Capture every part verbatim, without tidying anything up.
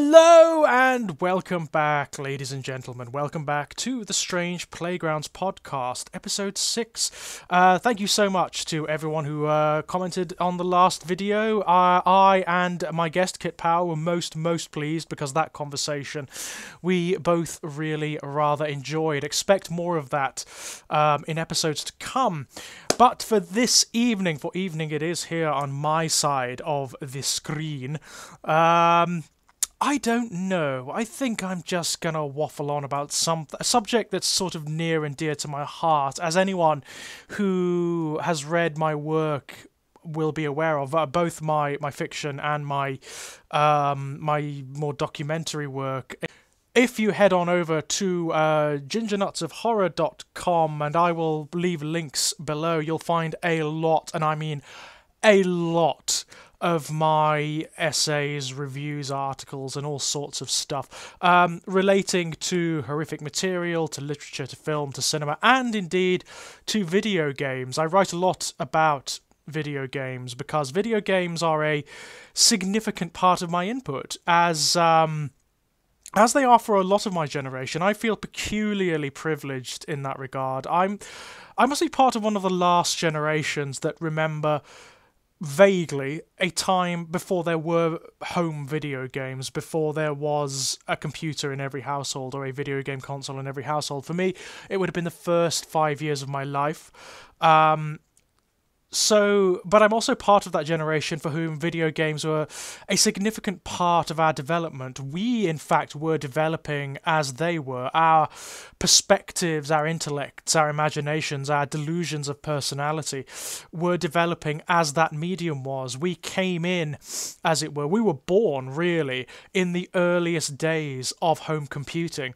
Hello and welcome back, ladies and gentlemen. Welcome back to the Strange Playgrounds podcast, episode six. Uh, thank you so much to everyone who uh, commented on the last video. Uh, I and my guest, Kit Powell, were most, most pleased because that conversation we both really rather enjoyed. Expect more of that um, in episodes to come. But for this evening, for evening it is here on my side of the screen, um... I don't know. I think I'm just gonna waffle on about some a subject that's sort of near and dear to my heart, as anyone who has read my work will be aware of. Uh, both my my fiction and my um, my more documentary work. If you head on over to uh, ginger nuts of horror dot com, and I will leave links below, you'll find a lot, and I mean a lot, of my essays, reviews, articles, and all sorts of stuff um, relating to horrific material, to literature, to film, to cinema, and indeed to video games. I write a lot about video games because video games are a significant part of my input, as um, as they are for a lot of my generation. I feel peculiarly privileged in that regard. I'm I must be part of one of the last generations that remember vaguely a time before there were home video games, before there was a computer in every household or a video game console in every household. For me, it would have been the first five years of my life. Um, so, but I'm also part of that generation for whom video games were a significant part of our development. We, in fact, were developing as they were. Our perspectives, our intellects, our imaginations, our delusions of personality were developing as that medium was. We came in, as it were, we were born, really, in the earliest days of home computing.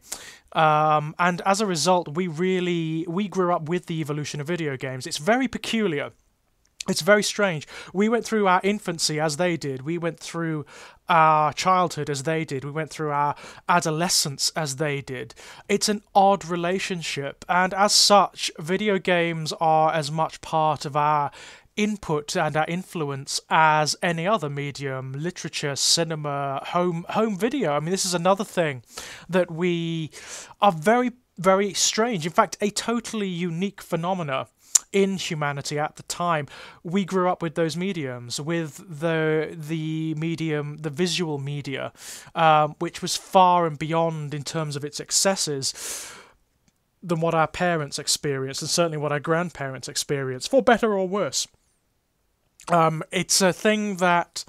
Um, and as a result, we really, we grew up with the evolution of video games. It's very peculiar. It's very strange. We went through our infancy as they did. We went through our childhood as they did. We went through our adolescence as they did. It's an odd relationship, and as such, video games are as much part of our input and our influence as any other medium, literature, cinema, home, home video. I mean, this is another thing that we are very, very strange. In fact, a totally unique phenomena in humanity at the time. We grew up with those mediums, with the the medium, the visual media, um, which was far and beyond in terms of its excesses than what our parents experienced, and certainly what our grandparents experienced, for better or worse. Um, it's a thing that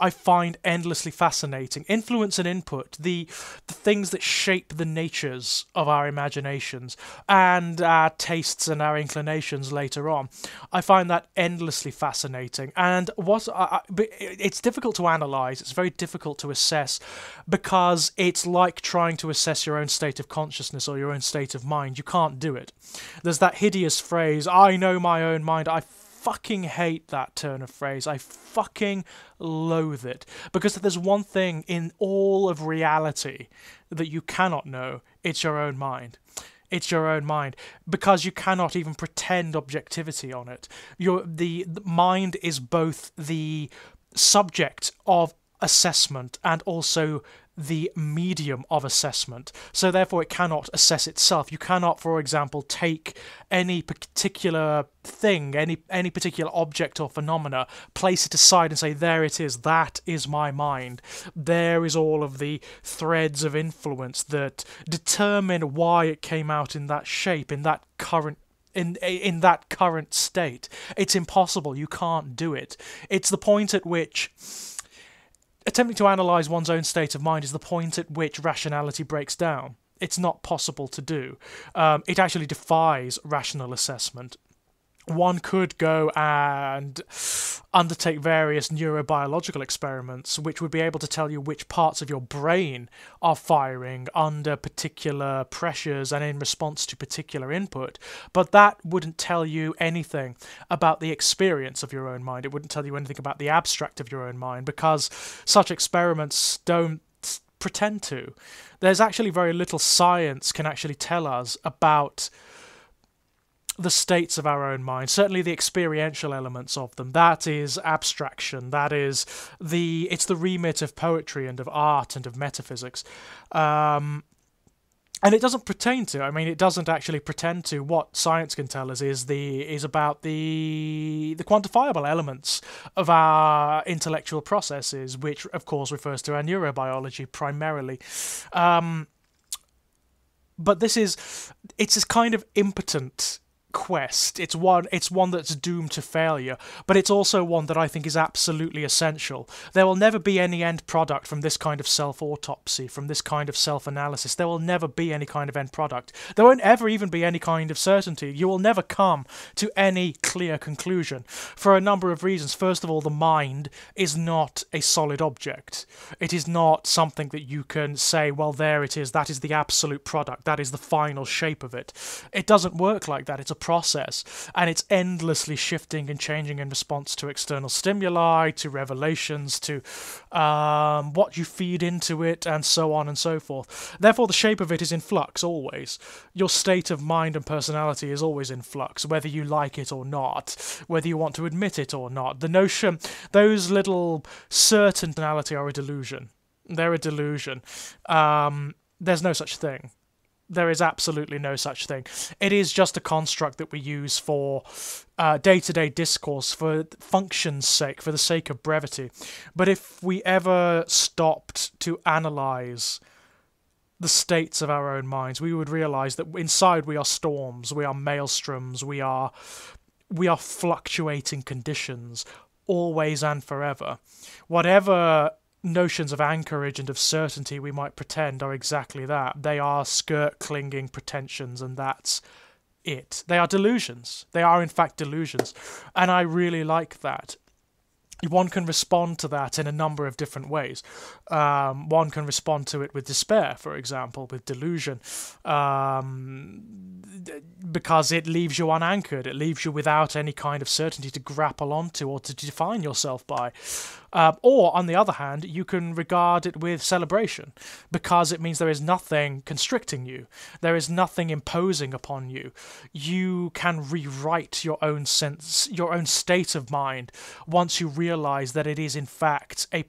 I find endlessly fascinating. Influence and input, the, the things that shape the natures of our imaginations and our tastes and our inclinations later on. I find that endlessly fascinating. And what I, it's difficult to analyse, it's very difficult to assess, because it's like trying to assess your own state of consciousness or your own state of mind. You can't do it. There's that hideous phrase, "I know my own mind." I fucking hate that turn of phrase. I fucking loathe it, because if there's one thing in all of reality that you cannot know, it's your own mind. It's your own mind, because you cannot even pretend objectivity on it. Your the, the mind is both the subject of assessment and also the medium of assessment, so therefore it cannot assess itself. You cannot, for example, take any particular thing, any any particular object or phenomena, place it aside and say, there it is, that is my mind, there is all of the threads of influence that determine why it came out in that shape, in that current in in that current state. It's impossible. You can't do it. It's the point at which attempting to analyse one's own state of mind is the point at which rationality breaks down. It's not possible to do. Um, it actually defies rational assessment. One could go and undertake various neurobiological experiments, which would be able to tell you which parts of your brain are firing under particular pressures and in response to particular input, but that wouldn't tell you anything about the experience of your own mind. It wouldn't tell you anything about the abstract of your own mind, because such experiments don't pretend to. There's actually very little science can actually tell us about the states of our own mind, certainly the experiential elements of them. That is abstraction. That is the, it's the remit of poetry and of art and of metaphysics. Um, and it doesn't pertain to, I mean, it doesn't actually pretend to what science can tell us is the, is about the, the quantifiable elements of our intellectual processes, which of course refers to our neurobiology primarily. Um, But this is, it's this kind of impotent quest. It's one, it's one that's doomed to failure, but it's also one that I think is absolutely essential. There will never be any end product from this kind of self-autopsy, from this kind of self-analysis. There will never be any kind of end product. There won't ever even be any kind of certainty. You will never come to any clear conclusion for a number of reasons. First of all, the mind is not a solid object. It is not something that you can say, well, there it is. That is the absolute product. That is the final shape of it. It doesn't work like that. It's a process, and it's endlessly shifting and changing in response to external stimuli, to revelations, to um, what you feed into it, and so on and so forth. Therefore, the shape of it is in flux always. Your state of mind and personality is always in flux, whether you like it or not, whether you want to admit it or not. The notion, those little certainty are a delusion. They're a delusion. Um, there's no such thing. There is absolutely no such thing. It is just a construct that we use for uh, day-to-day discourse, for function's sake, for the sake of brevity. But if we ever stopped to analyze the states of our own minds, we would realize that inside we are storms, we are maelstroms, we are, we are fluctuating conditions, always and forever. Whatever notions of anchorage and of certainty we might pretend are exactly that. They are skirt-clinging pretensions, and that's it. They are delusions. They are, in fact, delusions. And I really like that. One can respond to that in a number of different ways. Um, one can respond to it with despair, for example, with delusion, um, because it leaves you unanchored. It leaves you without any kind of certainty to grapple onto or to define yourself by. Uh, or, on the other hand, you can regard it with celebration, because it means there is nothing constricting you. There is nothing imposing upon you. You can rewrite your own sense, your own state of mind, once you realize Realize that it is in fact a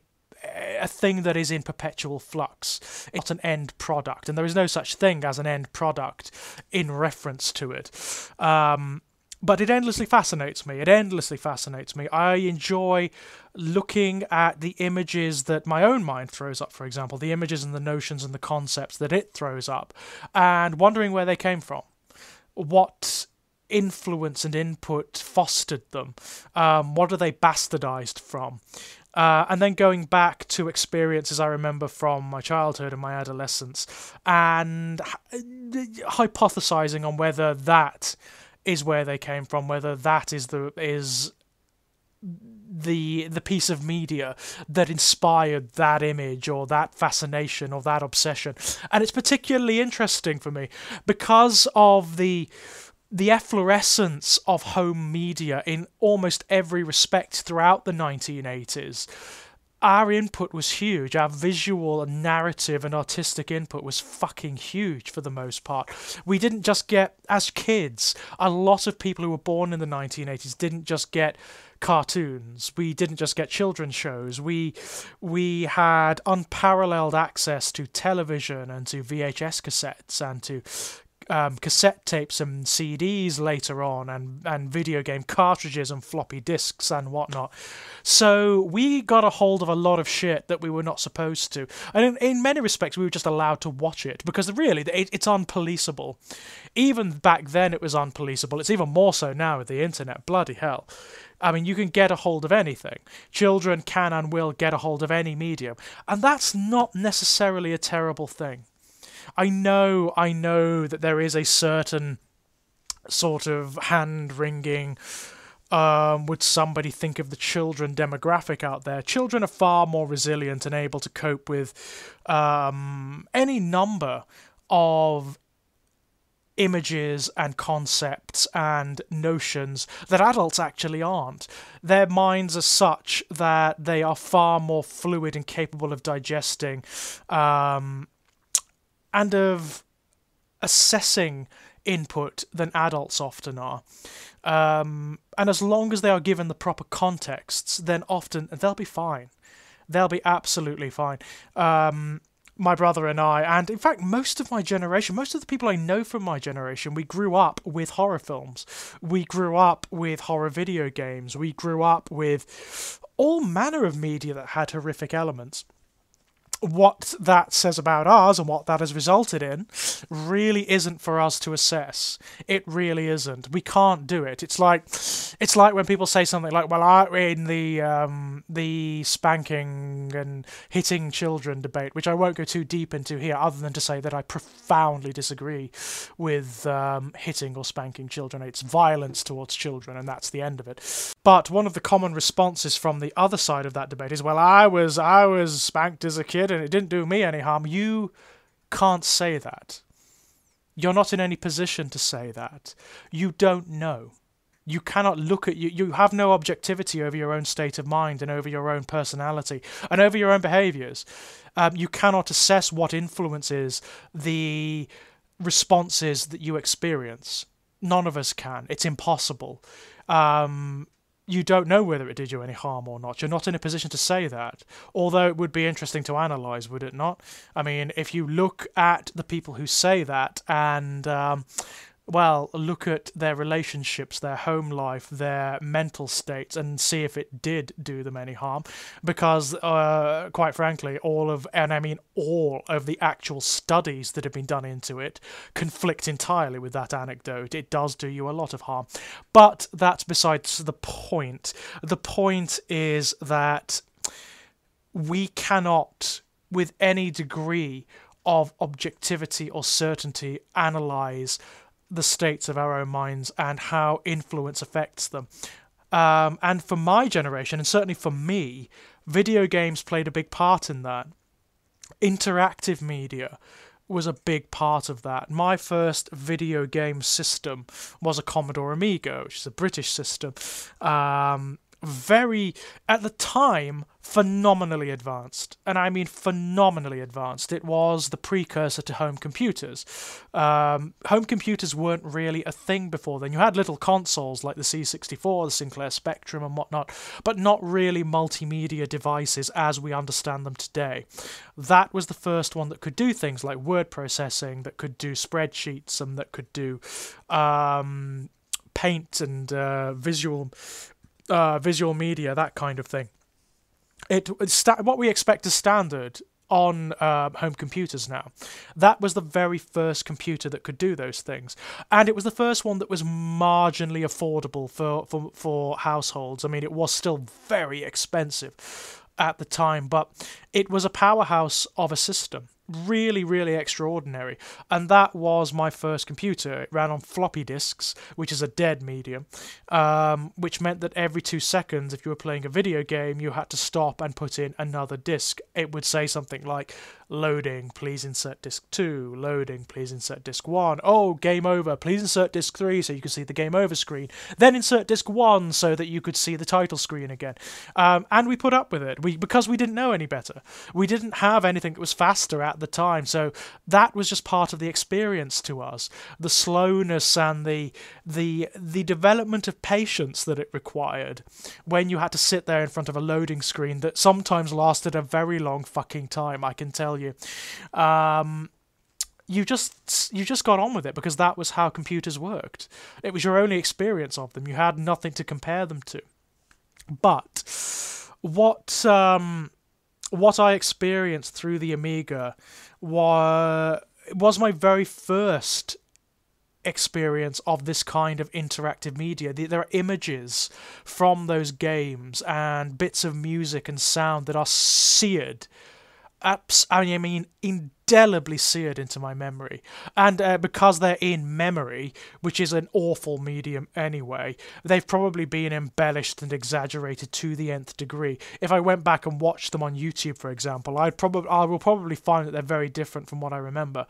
a thing that is in perpetual flux. It's not an end product, and there is no such thing as an end product in reference to it. Um, but it endlessly fascinates me. It endlessly fascinates me. I enjoy looking at the images that my own mind throws up, for example, the images and the notions and the concepts that it throws up, and wondering where they came from. What influence and input fostered them? Um, what are they bastardized from? Uh, and then going back to experiences I remember from my childhood and my adolescence, and hypothesizing on whether that is where they came from, whether that is the is the the piece of media that inspired that image or that fascination or that obsession. And it's particularly interesting for me because of the The efflorescence of home media in almost every respect throughout the nineteen eighties. Our input was huge. Our visual and narrative and artistic input was fucking huge for the most part. We didn't just get, as kids, a lot of people who were born in the nineteen eighties didn't just get cartoons. We didn't just get children's shows. We we had unparalleled access to television and to V H S cassettes and to Um, cassette tapes and C Ds later on, and, and video game cartridges and floppy disks and whatnot. So we got a hold of a lot of shit that we were not supposed to. And in, in many respects, we were just allowed to watch it, because really, it, it's unpoliceable. Even back then, it was unpoliceable. It's even more so now with the internet. Bloody hell. I mean, you can get a hold of anything. Children can and will get a hold of any medium. And that's not necessarily a terrible thing. I know, I know that there is a certain sort of hand-wringing, um, would somebody think of the children demographic out there. Children are far more resilient and able to cope with um, any number of images and concepts and notions that adults actually aren't. Their minds are such that they are far more fluid and capable of digesting um, and of assessing input than adults often are. Um, and as long as they are given the proper contexts, then often they'll be fine. They'll be absolutely fine. Um, my brother and I, and in fact most of my generation, most of the people I know from my generation, we grew up with horror films. We grew up with horror video games. We grew up with all manner of media that had horrific elements. What that says about ours and what that has resulted in really isn't for us to assess. It really isn't. We can't do it. It's like, it's like when people say something like, well, I, in the um, the spanking and hitting children debate, which I won't go too deep into here, other than to say that I profoundly disagree with um, hitting or spanking children. It's violence towards children, and that's the end of it. But one of the common responses from the other side of that debate is, well, I was I was spanked as a kid, and it didn't do me any harm. You can't say that. You're not in any position to say that. You don't know. You cannot look at you. You have no objectivity over your own state of mind and over your own personality and over your own behaviors. Um, you cannot assess what influences the responses that you experience. None of us can. It's impossible. Um, you don't know whether it did you any harm or not. You're not in a position to say that, although it would be interesting to analyse, would it not? I mean, if you look at the people who say that and, um, well, look at their relationships, their home life, their mental states, and see if it did do them any harm, because, uh, quite frankly, all of, and I mean all of the actual studies that have been done into it conflict entirely with that anecdote. It does do you a lot of harm. But that's besides the point. The point is that we cannot, with any degree of objectivity or certainty, analyse the states of our own minds and how influence affects them. Um, and for my generation, and certainly for me, video games played a big part in that. Interactive media was a big part of that. My first video game system was a Commodore Amiga, which is a British system. Um, very, at the time, phenomenally advanced. And I mean phenomenally advanced. It was the precursor to home computers. Um, home computers weren't really a thing before then. You had little consoles like the C sixty-four, the Sinclair Spectrum and whatnot, but not really multimedia devices as we understand them today. That was the first one that could do things like word processing, that could do spreadsheets, and that could do um, paint and uh, visual... Uh, visual media, that kind of thing. It, it's what we expect as standard on uh, home computers now. That was the very first computer that could do those things, and it was the first one that was marginally affordable for for, for households. I mean, it was still very expensive at the time, but it was a powerhouse of a system. Really, really extraordinary. And that was my first computer. It ran on floppy disks, which is a dead medium, um, which meant that every two seconds, if you were playing a video game, you had to stop and put in another disk. It would say something like, loading, please insert disk two, loading, please insert disk one, oh, game over, please insert disk three so you can see the game over screen, then insert disk one so that you could see the title screen again. Um, and we put up with it, we because we didn't know any better. We didn't have anything that was faster at At the time, so that was just part of the experience to us. The slowness and the the the development of patience that it required when you had to sit there in front of a loading screen that sometimes lasted a very long fucking time, I can tell you. Um, you just you just got on with it because that was how computers worked. It was your only experience of them. You had nothing to compare them to. But what um What I experienced through the Amiga was, was my very first experience of this kind of interactive media. There are images from those games and bits of music and sound that are seared, I mean, indelibly seared into my memory. And uh, because they're in memory, which is an awful medium anyway, they've probably been embellished and exaggerated to the nth degree. If I went back and watched them on YouTube, for example, I'd probably, I will probably find that they're very different from what I remember.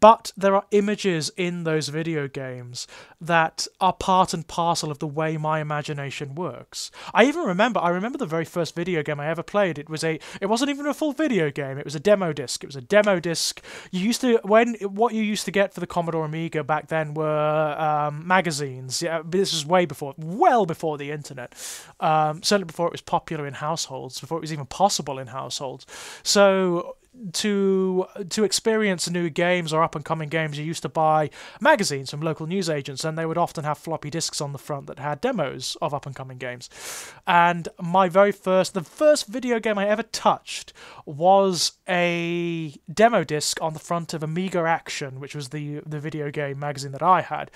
But there are images in those video games that are part and parcel of the way my imagination works. I even remember, I remember the very first video game I ever played. It was a, it wasn't even a full video game. It was a demo disc. It was a demo disc disc. You used to when what you used to get for the Commodore Amiga back then were um, magazines. Yeah, this is way before, well before the internet. Um, certainly before it was popular in households, before it was even possible in households. So to to experience new games or up-and-coming games, you used to buy magazines from local newsagents, and they would often have floppy disks on the front that had demos of up-and-coming games. And my very first, the first video game I ever touched was a demo disc on the front of Amiga Action, which was the, the video game magazine that I had,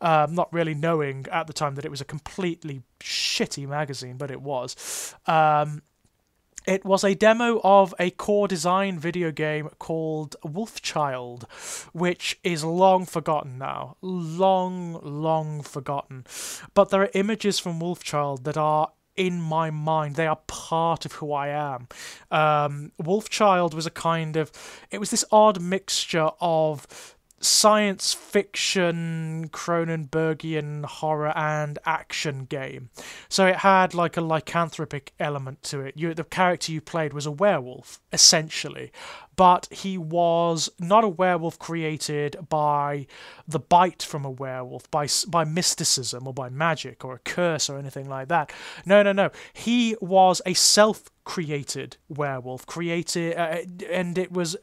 um, not really knowing at the time that it was a completely shitty magazine, but it was. Um... It was a demo of a core design video game called Wolfchild, which is long forgotten now. Long, long forgotten. But there are images from Wolfchild that are in my mind. They are part of who I am. Um, Wolfchild was a kind of... It was this odd mixture of science fiction, Cronenbergian horror, and action game. So it had like a lycanthropic element to it. You, the character you played was a werewolf, essentially. But he was not a werewolf created by the bite from a werewolf, by by mysticism or by magic or a curse or anything like that. No, no, no. He was a self-created werewolf, created, uh, and it was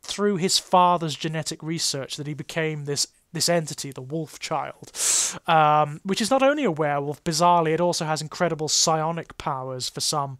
through his father's genetic research that he became this this entity, the Wolf Child, um, which is not only a werewolf, bizarrely, it also has incredible psionic powers for some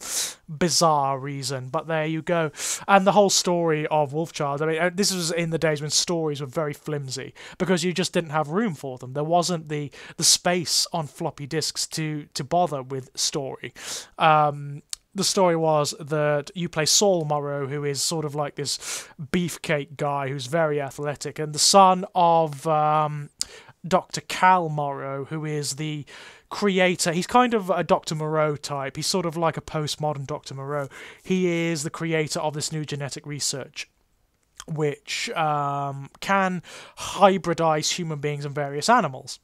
bizarre reason, but there you go. And the whole story of Wolf Child, I mean, this was in the days when stories were very flimsy, because you just didn't have room for them. There wasn't the the space on floppy disks to, to bother with story. Um... The story was that you play Saul Moreau, who is sort of like this beefcake guy who's very athletic, and the son of um, Doctor Cal Morrow, who is the creator. He's kind of a Doctor Moreau type. He's sort of like a postmodern Doctor Moreau. He is the creator of this new genetic research, which um, can hybridize human beings and various animals.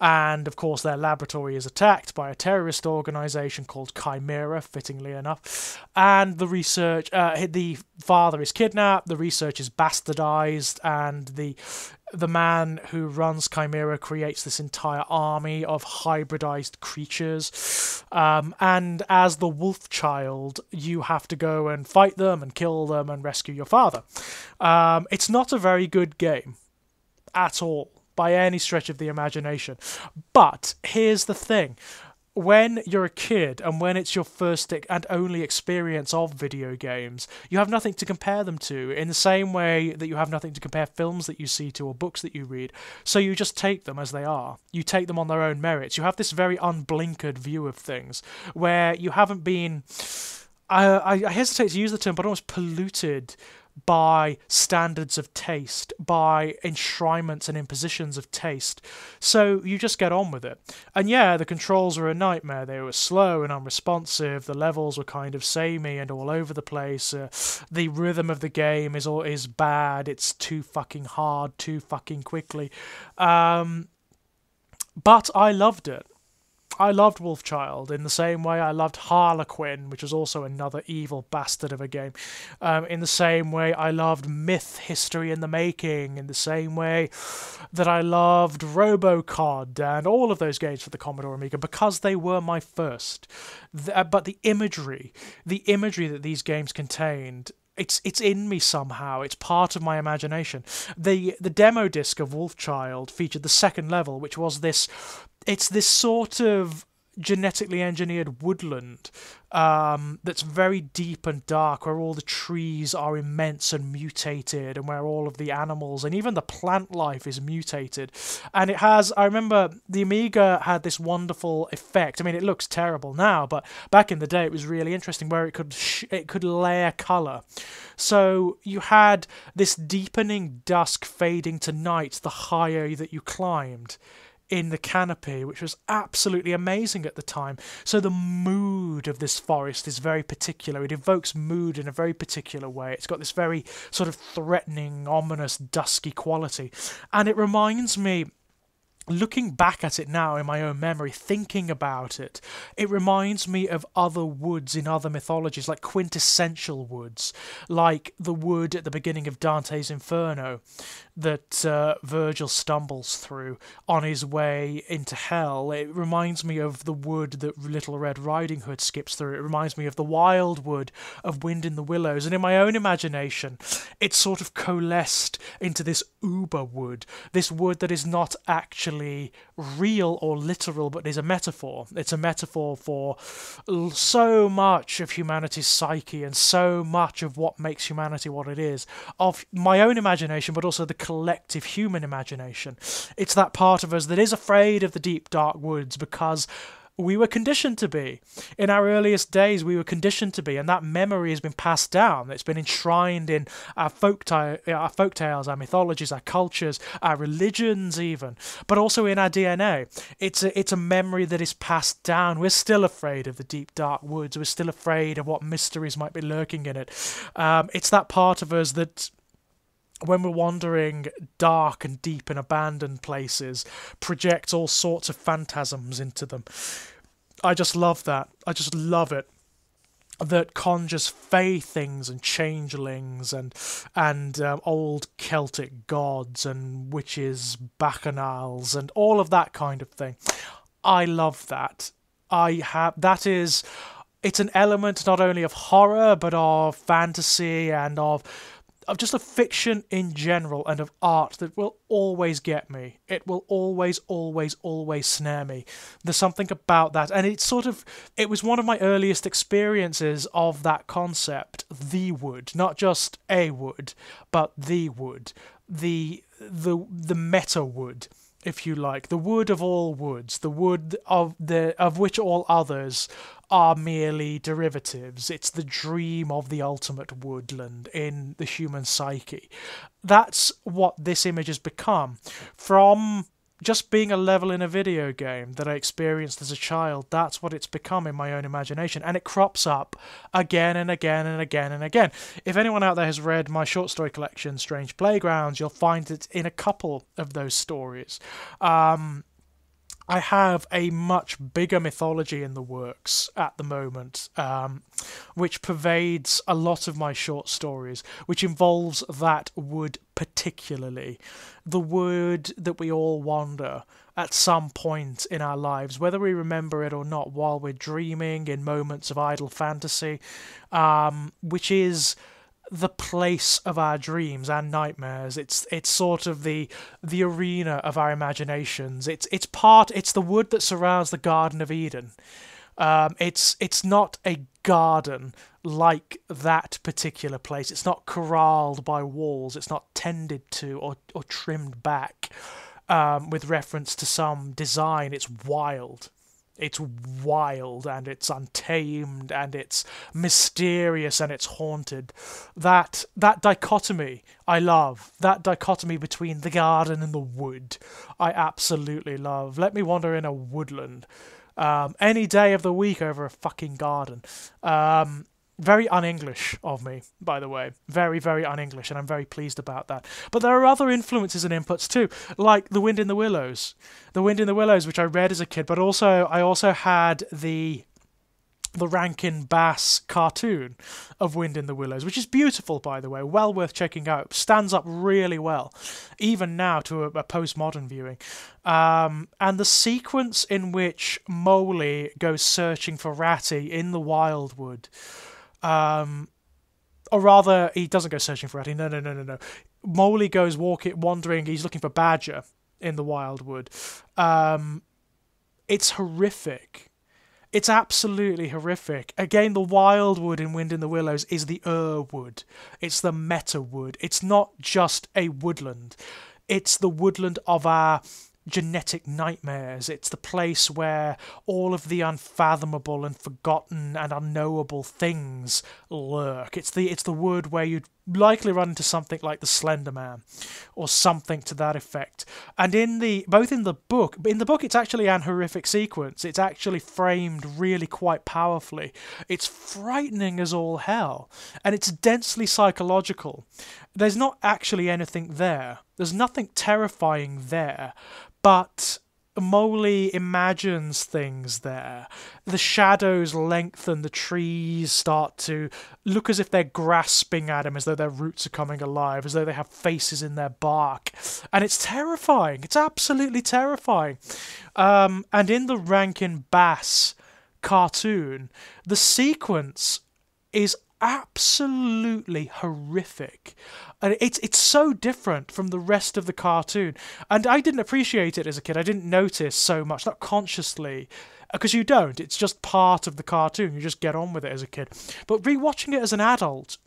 And, of course, their laboratory is attacked by a terrorist organization called Chimera, fittingly enough. And the research... Uh, the father is kidnapped, the research is bastardized, and the... The man who runs Chimera creates this entire army of hybridized creatures. Um, and as the Wolf Child, you have to go and fight them and kill them and rescue your father. Um, it's not a very good game at all, by any stretch of the imagination. But here's the thing. When you're a kid and when it's your first and only experience of video games, you have nothing to compare them to, in the same way that you have nothing to compare films that you see to or books that you read. So you just take them as they are. You take them on their own merits. You have this very unblinkered view of things where you haven't been, I, I hesitate to use the term, but almost polluted by standards of taste, by enshrinements and impositions of taste. So you just get on with it. And yeah, the controls were a nightmare. They were slow and unresponsive. The levels were kind of samey and all over the place. Uh, the rhythm of the game is all is bad. It's too fucking hard, too fucking quickly. Um, but I loved it. I loved Wolfchild in the same way I loved Harlequin, which was also another evil bastard of a game. Um, in the same way I loved Myth History in the Making, in the same way that I loved Robocod and all of those games for the Commodore Amiga, because they were my first. The, uh, but the imagery, the imagery that these games contained, It's it's in me somehow. It's part of my imagination. The the demo disc of Wolfchild featured the second level, which was this. It's this sort of genetically engineered woodland um, that's very deep and dark, where all the trees are immense and mutated, and where all of the animals and even the plant life is mutated. And it has, I remember the Amiga had this wonderful effect. I mean, it looks terrible now, but back in the day it was really interesting, where it could sh it could layer color. So you had this deepening dusk fading to night the higher that you climbed in the canopy, which was absolutely amazing at the time. So the mood of this forest is very particular. It evokes mood in a very particular way. It's got this very sort of threatening, ominous, dusky quality. And it reminds me looking back at it now in my own memory, thinking about it, it reminds me of other woods in other mythologies, like quintessential woods, like the wood at the beginning of Dante's Inferno that uh, Virgil stumbles through on his way into hell. It reminds me of the wood that Little Red Riding Hood skips through. It reminds me of the wild wood of Wind in the Willows. And in my own imagination, it's sort of coalesced into this uber wood, this wood that is not actually real or literal, but is a metaphor. It's a metaphor for so much of humanity's psyche and so much of what makes humanity what it is, of my own imagination, but also the collective human imagination. It's that part of us that is afraid of the deep, dark woods because we were conditioned to be. In our earliest days, we were conditioned to be, and that memory has been passed down. It's been enshrined in our folk, our folk tales, our mythologies, our cultures, our religions even, but also in our D N A. It's a, it's a memory that is passed down. We're still afraid of the deep, dark woods. We're still afraid of what mysteries might be lurking in it. Um, it's that part of us that, when we're wandering dark and deep and abandoned places, projects all sorts of phantasms into them. I just love that. I just love it. That conjures fae things and changelings and and um, old Celtic gods and witches, bacchanals, and all of that kind of thing. I love that. I have. That is. It's an element not only of horror but of fantasy and of. of just a fiction in general and of art that will always get me. It will always, always, always snare me. There's something about that. And it's sort of, it was one of my earliest experiences of that concept, the wood, not just a wood, but the wood, the, the, the meta wood, if you like, the wood of all woods, the wood of the of which all others are merely derivatives. It's the dream of the ultimate woodland in the human psyche. That's what this image has become. From just being a level in a video game that I experienced as a child, that's what it's become in my own imagination, and it crops up again and again and again and again. If anyone out there has read my short story collection, Strange Playgrounds, you'll find it in a couple of those stories. Um, I have a much bigger mythology in the works at the moment, um, which pervades a lot of my short stories, which involves that wood particularly. The wood that we all wander at some point in our lives, whether we remember it or not, while we're dreaming in moments of idle fantasy, um, which is the place of our dreams and nightmares. It's it's sort of the the arena of our imaginations. It's it's part. It's the wood that surrounds the Garden of Eden. Um, it's it's not a garden like that particular place. It's not corralled by walls. It's not tended to or or trimmed back um, with reference to some design. It's wild. It's wild, and it's untamed, and it's mysterious, and it's haunted. That that dichotomy I love. That dichotomy between the garden and the wood I absolutely love. Let me wander in a woodland um, any day of the week over a fucking garden. Um, very un-English of me, by the way. Very, very un-English, and I'm very pleased about that. But there are other influences and inputs too, like The Wind in the Willows. The Wind in the Willows, which I read as a kid, but also I also had the the Rankin Bass cartoon of Wind in the Willows, which is beautiful, by the way, well worth checking out. Stands up really well, even now to a, a postmodern viewing. Um, and the sequence in which Mowgli goes searching for Ratty in the Wildwood. Um, or rather, he doesn't go searching for Ratty. No, no, no, no, no. Mowgli goes walking, wandering. He's looking for Badger in the Wildwood. Um, it's horrific. It's absolutely horrific. Again, the Wildwood in Wind in the Willows is the Ur-wood. It's the meta-wood. It's not just a woodland. It's the woodland of our genetic nightmares. It's the place where all of the unfathomable and forgotten and unknowable things lurk. It's the it's the wood where you likely run into something like the Slender Man or something to that effect. And in the both in the book, in the book it's actually an horrific sequence. It's actually framed really quite powerfully. It's frightening as all hell, and it's densely psychological. There's not actually anything there. There's nothing terrifying there, but Molly imagines things there. The shadows lengthen, the trees start to look as if they're grasping at him, as though their roots are coming alive, as though they have faces in their bark. And it's terrifying. It's absolutely terrifying. Um, and in the Rankin Bass cartoon, the sequence is absolutely horrific, and it's it's so different from the rest of the cartoon, and I didn't appreciate it as a kid. I didn't notice so much, not consciously, because you don't, it's just part of the cartoon, you just get on with it as a kid. But rewatching it as an adult,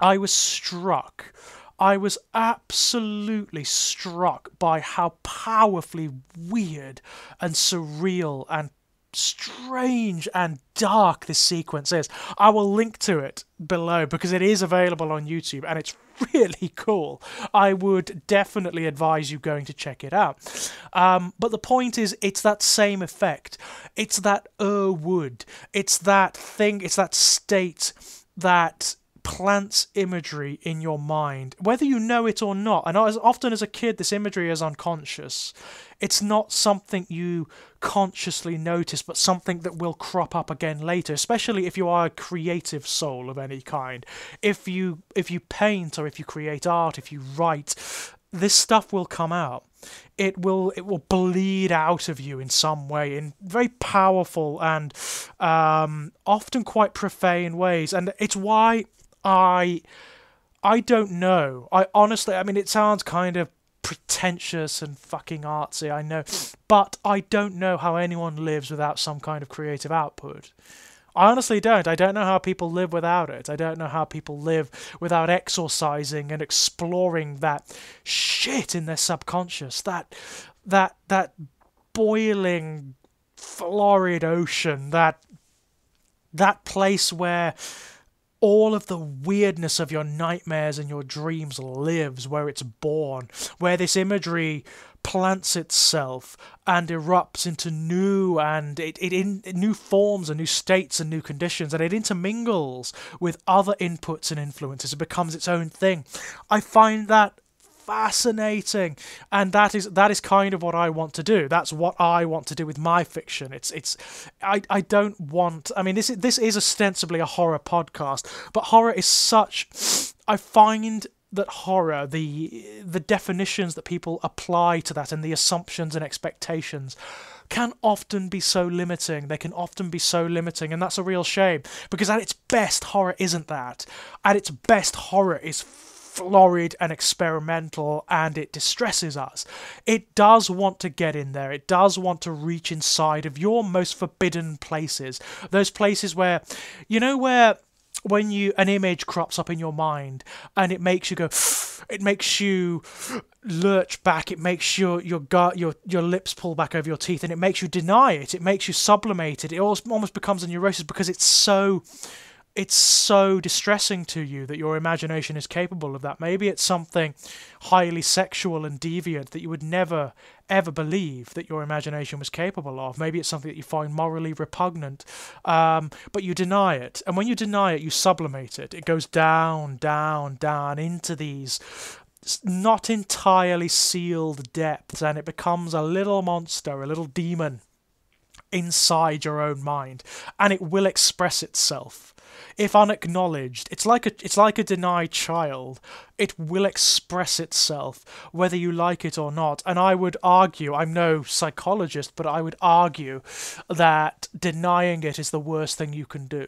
I was struck I was absolutely struck by how powerfully weird and surreal and strange and dark this sequence is. I will link to it below because it is available on YouTube and it's really cool. I would definitely advise you going to check it out. Um, but the point is, it's that same effect. It's that Ur-wood. It's that thing, it's that state that plants imagery in your mind, whether you know it or not. And as often as a kid, this imagery is unconscious. It's not something you consciously notice, but something that will crop up again later, especially if you are a creative soul of any kind. If you if you paint, or if you create art, if you write, this stuff will come out. It will it will bleed out of you in some way, in very powerful and um, often quite profane ways. And it's why I I don't know. I honestly, I mean, it sounds kind of pretentious and fucking artsy, I know, but I don't know how anyone lives without some kind of creative output. I honestly don't. I don't know how people live without it. I don't know how people live without exorcising and exploring that shit in their subconscious, that that that boiling, florid ocean, that that place where all of the weirdness of your nightmares and your dreams lives, where it's born, where this imagery plants itself and erupts into new and it, it in new forms and new states and new conditions, and it intermingles with other inputs and influences. It becomes its own thing. I find that fascinating, and that is that is kind of what I want to do. That's what I want to do with my fiction. It's it's I I don't want. I mean, this is, this is ostensibly a horror podcast, but horror is such. I find that horror, the the definitions that people apply to that, and the assumptions and expectations, can often be so limiting. They can often be so limiting, and that's a real shame, because at its best, horror isn't that. At its best, horror is florid and experimental, and it distresses us. It does want to get in there. It does want to reach inside of your most forbidden places. Those places where, you know, where when you an image crops up in your mind and it makes you go, it makes you lurch back, it makes your your gut, your your lips pull back over your teeth, and it makes you deny it. It makes you sublimate it. It almost becomes a neurosis because it's so. It's so distressing to you that your imagination is capable of that. Maybe it's something highly sexual and deviant that you would never, ever believe that your imagination was capable of. Maybe it's something that you find morally repugnant, um, but you deny it. And when you deny it, you sublimate it. It goes down, down, down into these not entirely sealed depths, and it becomes a little monster, a little demon inside your own mind, and it will express itself. If unacknowledged, it's like a it's like a denied child. It will express itself, whether you like it or not. And I would argue, I'm no psychologist, but I would argue that denying it is the worst thing you can do.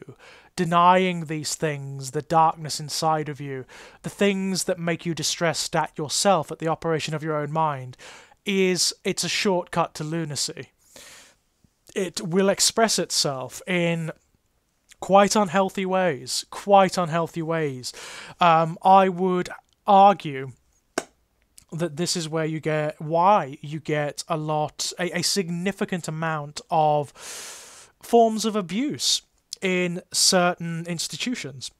Denying these things, the darkness inside of you, the things that make you distressed at yourself, at the operation of your own mind, is it's a shortcut to lunacy. It will express itself in quite unhealthy ways, quite unhealthy ways. Um, I would argue that this is where you get, why you get a lot, a, a significant amount of forms of abuse in certain institutions.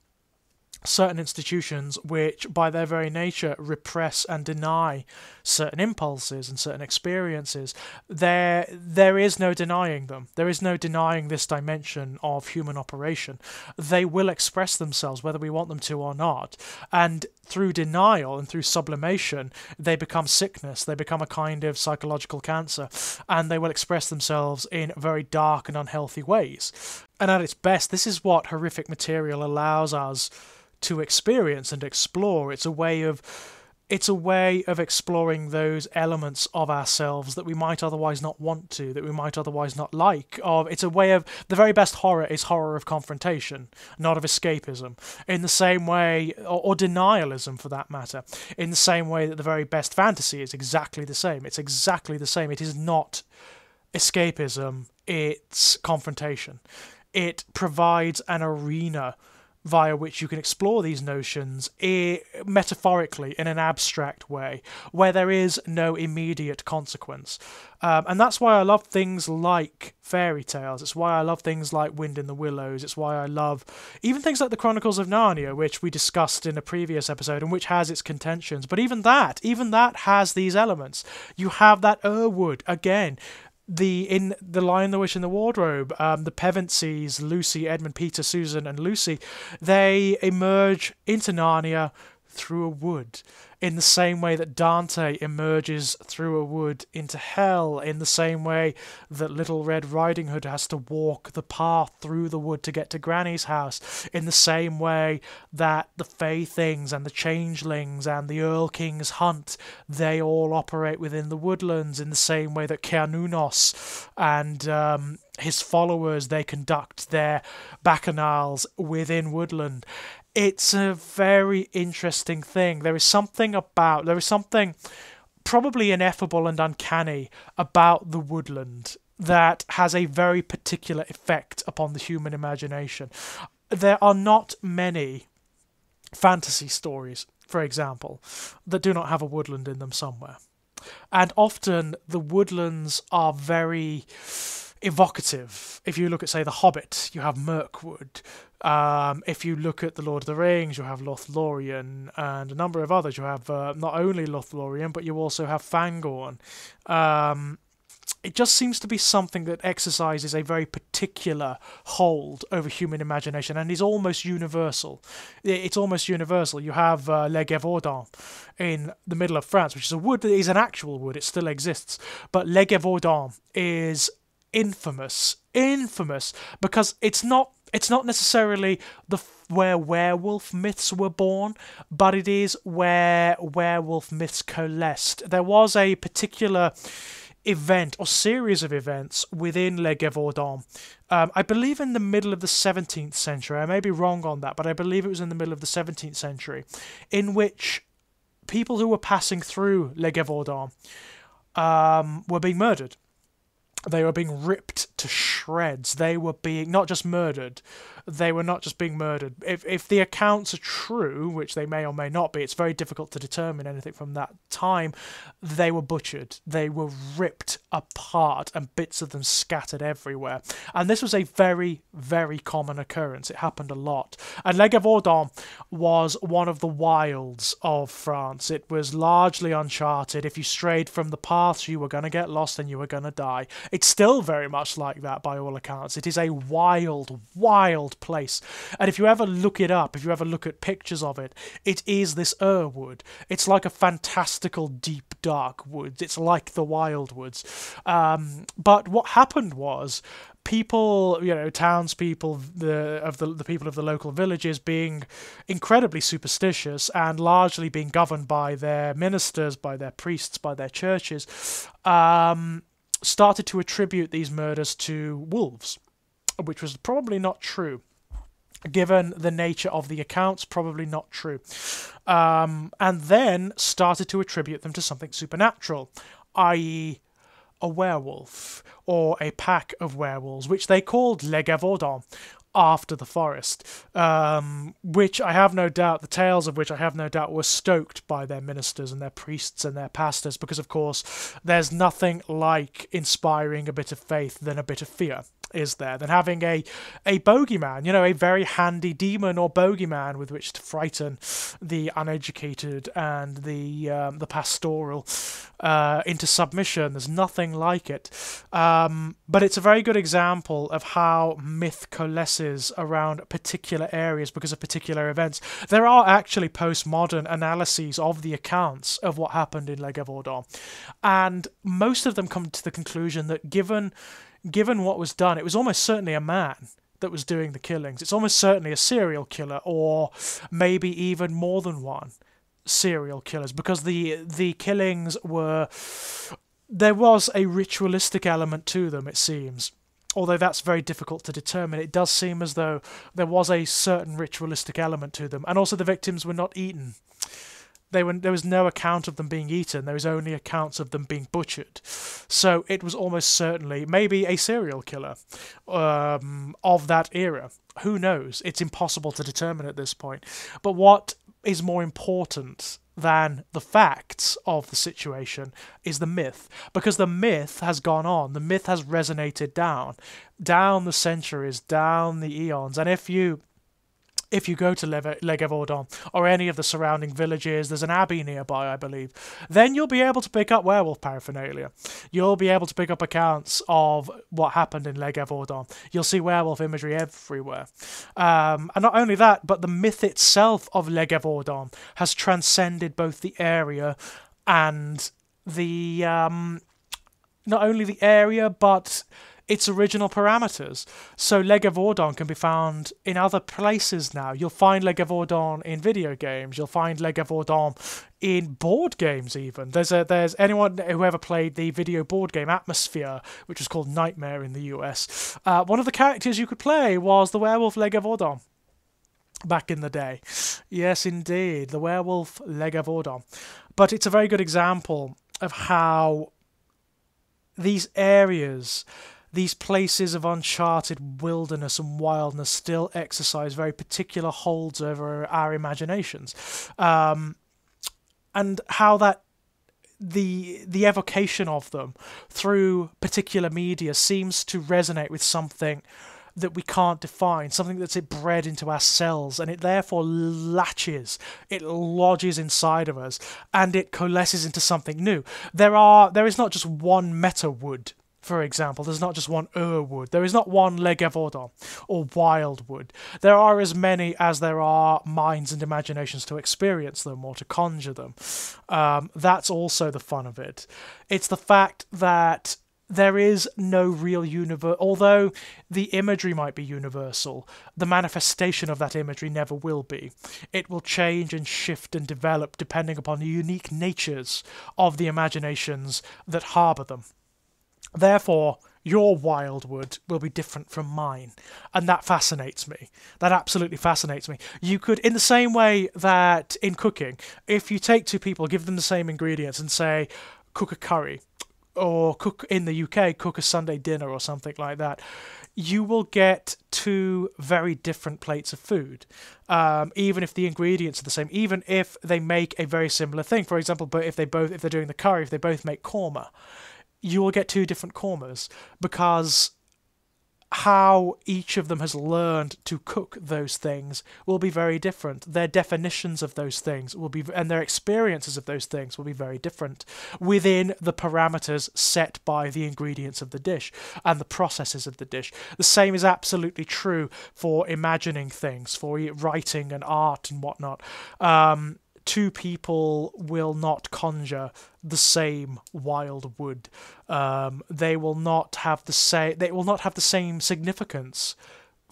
certain institutions which, by their very nature, repress and deny certain impulses and certain experiences. There, there is no denying them. There is no denying this dimension of human operation. They will express themselves, whether we want them to or not. And through denial and through sublimation, they become sickness. They become a kind of psychological cancer. And they will express themselves in very dark and unhealthy ways. And at its best, this is what horrific material allows us to experience and explore. It's a way of it's a way of exploring those elements of ourselves that we might otherwise not want to, that we might otherwise not like. Of it's a way of the very best horror is horror of confrontation, not of escapism. In the same way, or, or denialism for that matter, in the same way that the very best fantasy is exactly the same. It's exactly the same. It is not escapism, it's confrontation. It provides an arena via which you can explore these notions metaphorically, in an abstract way, where there is no immediate consequence. Um, and that's why I love things like fairy tales. It's why I love things like Wind in the Willows. It's why I love even things like The Chronicles of Narnia, which we discussed in a previous episode, and which has its contentions. But even that, even that has these elements. You have that Urwood, again, The in The Lion, the Witch and the Wardrobe, um, the Pevensies, Lucy, Edmund, Peter, Susan and Lucy, they emerge into Narnia through a wood, in the same way that Dante emerges through a wood into hell, in the same way that Little Red Riding Hood has to walk the path through the wood to get to Granny's house, in the same way that the Fae Things and the Changelings and the Earl King's Hunt, they all operate within the woodlands, in the same way that Cernunnos and um, his followers, they conduct their bacchanals within woodland. It's a very interesting thing. There is something about, there is something probably ineffable and uncanny about the woodland that has a very particular effect upon the human imagination. There are not many fantasy stories, for example, that do not have a woodland in them somewhere. And often the woodlands are very evocative. If you look at, say, The Hobbit, you have Mirkwood. Um, if you look at The Lord of the Rings, you have Lothlorien and a number of others. You have uh, not only Lothlorien, but you also have Fangorn. Um, it just seems to be something that exercises a very particular hold over human imagination and is almost universal. It's almost universal. You have uh, Le Gévaudan in the middle of France, which is a wood that is an actual wood. It still exists. But Le Gévaudan is infamous, infamous, because it's not it's not necessarily the f where werewolf myths were born, but it is where werewolf myths coalesced. There was a particular event or series of events within Le Gévaudan, um, I believe in the middle of the seventeenth century, I may be wrong on that, but I believe it was in the middle of the seventeenth century, in which people who were passing through Le Gévaudan um, were being murdered. They were being ripped to shreds. They were being not just murdered. They were not just being murdered. If if the accounts are true, which they may or may not be, it's very difficult to determine anything from that time. They were butchered. They were ripped apart and bits of them scattered everywhere. And this was a very, very common occurrence. It happened a lot. And Le Gévaudan was one of the wilds of France. It was largely uncharted. If you strayed from the paths, you were going to get lost and you were going to die. It's still very much like that by all accounts. It is a wild, wild place. And if you ever look it up, if you ever look at pictures of it, it is this Urwood. It's like a fantastical deep dark woods. It's like the Wild Woods. Um, but what happened was people, you know, townspeople, the of the, the people of the local villages being incredibly superstitious and largely being governed by their ministers, by their priests, by their churches, um... started to attribute these murders to wolves, which was probably not true. Given the nature of the accounts, probably not true. Um, and then started to attribute them to something supernatural, that is a werewolf, or a pack of werewolves, which they called Le Gévaudan, after the forest, um, which I have no doubt, the tales of which I have no doubt were stoked by their ministers and their priests and their pastors, because of course there's nothing like inspiring a bit of faith than a bit of fear. is there than having a a bogeyman, you know, a very handy demon or bogeyman with which to frighten the uneducated and the um, the pastoral uh, into submission. There's nothing like it. Um, but it's a very good example of how myth coalesces around particular areas because of particular events. There are actually postmodern analyses of the accounts of what happened in Le Gévaudan, and most of them come to the conclusion that given given what was done, it was almost certainly a man that was doing the killings. It's almost certainly a serial killer, or maybe even more than one serial killers, because the the killings were, there was a ritualistic element to them, it seems. Although that's very difficult to determine, it does seem as though there was a certain ritualistic element to them. And also the victims were not eaten. They were, there was no account of them being eaten. There was only accounts of them being butchered. So it was almost certainly maybe a serial killer um, of that era. Who knows? It's impossible to determine at this point. But what is more important than the facts of the situation is the myth, because the myth has gone on, the myth has resonated down down the centuries, down the eons. And if you if you go to Le Gévaudan or any of the surrounding villages, there's an abbey nearby, I believe, then you'll be able to pick up werewolf paraphernalia. You'll be able to pick up accounts of what happened in Le Gévaudan. You'll see werewolf imagery everywhere. Um, and not only that, but the myth itself of Le Gévaudan has transcended both the area and the... Um, not only the area, but... its original parameters. So Le Gévaudan can be found in other places now. You'll find Le Gévaudan in video games. You'll find Le Gévaudan in board games even. There's a there's anyone who ever played the video board game Atmosphere, which was called Nightmare in the U S. Uh, one of the characters you could play was the werewolf Le Gévaudan back in the day. Yes, indeed. The werewolf Le Gévaudan. But it's a very good example of how these areas... these places of uncharted wilderness and wildness still exercise very particular holds over our imaginations. Um, and how that the the evocation of them through particular media seems to resonate with something that we can't define, something that's it bred into our cells, and it therefore latches, it lodges inside of us, and it coalesces into something new. There are there is not just one meta wood. For example, there's not just one Urwood. There is not one Le Gévaudan or Wildwood. There are as many as there are minds and imaginations to experience them or to conjure them. Um, that's also the fun of it. It's the fact that there is no real universe. Although the imagery might be universal, the manifestation of that imagery never will be. It will change and shift and develop depending upon the unique natures of the imaginations that harbour them. Therefore, your Wildwood will be different from mine. And that fascinates me. That absolutely fascinates me. You could, in the same way that in cooking, if you take two people, give them the same ingredients and say, cook a curry, or cook in the U K, cook a Sunday dinner or something like that, you will get two very different plates of food, um, even if the ingredients are the same, even if they make a very similar thing. For example, but if, they both, if they're doing the curry, if they both make korma, you will get two different kormas, because how each of them has learned to cook those things will be very different. Their definitions of those things will be, and their experiences of those things will be very different within the parameters set by the ingredients of the dish and the processes of the dish. The same is absolutely true for imagining things, for writing and art and whatnot. Um, two people will not conjure the same wild wood. Um, they will not have the same, they will not have the same significance